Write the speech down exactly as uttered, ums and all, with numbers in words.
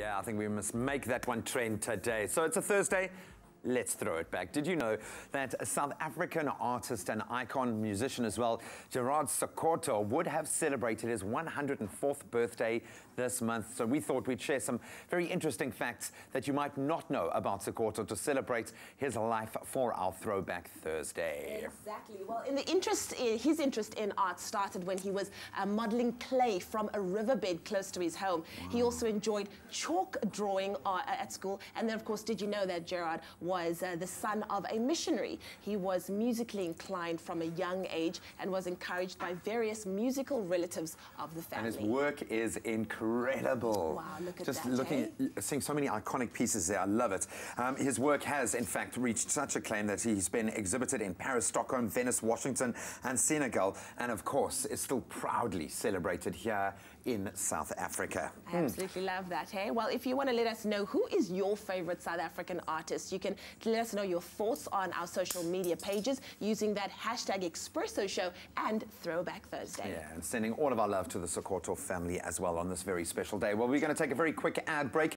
Yeah, I think we must make that one trend today. So it's a Thursday. Let's throw it back. Did you know that South African artist and icon musician as well, Gerard Sekoto, would have celebrated his one hundred and fourth birthday this month? So we thought we'd share some very interesting facts that you might not know about Sekoto to celebrate his life for our Throwback Thursday. Exactly. Well, in the interest, in, his interest in art started when he was uh, modeling clay from a riverbed close to his home. Wow. He also enjoyed chalk drawing uh, at school. And then, of course, did you know that Gerard was uh, the son of a missionary. He was musically inclined from a young age and was encouraged by various musical relatives of the family. And his work is incredible. Wow, look at Just that, Just looking, eh? seeing so many iconic pieces there, I love it. Um, his work has, in fact, reached such acclaim that he's been exhibited in Paris, Stockholm, Venice, Washington, and Senegal, and of course, is still proudly celebrated here in South Africa. I mm. absolutely love that, hey? Well, if you want to let us know who is your favorite South African artist, you can to let us know your thoughts on our social media pages using that hashtag Expresso Show and Throwback Thursday. Yeah, and sending all of our love to the Sekoto family as well on this very special day. Well, we're going to take a very quick ad break.